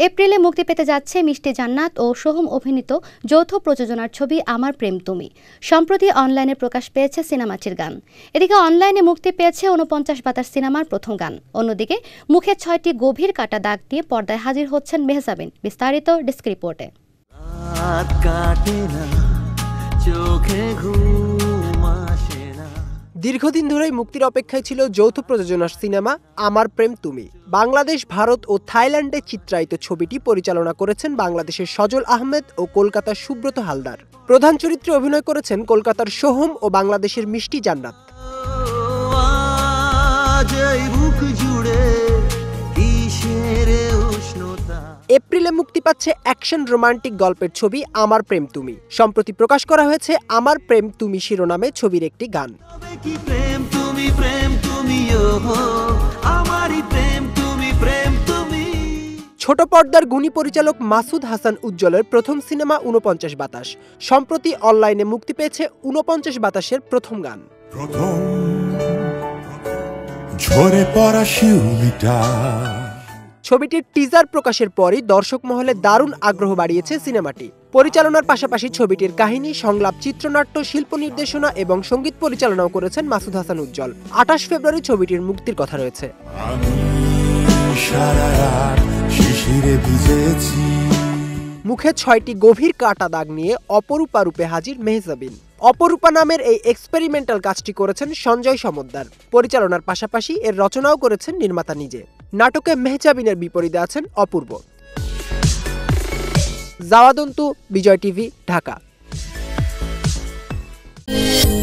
एप्रिले मुक्ति पेते जाच्छे मिष्टी जान्नात और सोहम अभिनीत যৌথ प्रयोजनार छवि आमार प्रेम तुमी। सम्प्रति अनलाइने प्रकाश पेयेछे सिनेमाटिर गान। एदिके अनलाइने मुक्ति पेयेछे ৪৯ বাতাস सिनेमार प्रथम गान। अन्यदिके मुखे ৬টি गभीर काटा दाग दिए पर्दाय हाजिर होच्छेन মেহজাবিন। विस्तारित डेस्क रिपोर्टे। दीर्घदिन धरे मुक्तिर अपेक्षाय छिलो যৌথ प्रयोजनार सिनेमा आमार प्रेम तुमी। बांग्लादेश भारत और थाईलैंडे चित्रायित छविटी परिचालना करेছেন বাংলাদেশের সজল আহমেদ और কলকাতার সুব্রত হালদার। प्रधान चरित्रे अभिनय করেছেন কলকাতার সোহম और বাংলাদেশের মিষ্টি জান্নাত। एप्रिले मुक्ति पाচ্ছে অ্যাকশন রোমান্টিক গল্পের ছবি আমার প্রেম তুমি। সম্প্রতি প্রকাশ করা হয়েছে আমার প্রেম তুমি শিরোনামে ছবির একটি গান। ছোট পর্দার গুণী পরিচালক মাসুদ হাসান উজ্জ্বলের প্রথম সিনেমা ৪৯ বাতাস সম্প্রতি অনলাইনে মুক্তি পেয়েছে। ৪৯ বাতাসের প্রথম গান। ছবিটির টিজার প্রকাশের পরই দর্শক মহলে দারুণ আগ্রহ বাড়িয়েছে সিনেমাটি। পরিচালনার পাশাপাশি ছবিটির কাহিনী, সংলাপ, চিত্রনাট্য, শিল্প নির্দেশনা এবং সঙ্গীত পরিচালনাও করেছেন মাসুদ হাসান উজ্জ্বল। ২৮ ফেব্রুয়ারি ছবিটির মুক্তির কথা রয়েছে। মুখে ৬টি গভীর কাটা দাগ নিয়ে অপরূপা রূপে হাজির মেহজাবিন। অপরূপা নামের এই এক্সপেরিমেন্টাল কাজটি করেছেন সঞ্জয় সমাদ্দার। পরিচালনার পাশাপাশি এর রচনাও করেছেন নির্মাতা নিজে। নাটকে মেহজাবিনের বিপরীতে আছেন অপূর্ব। জাওয়াদন্তু, বিজয় টিভি, ঢাকা।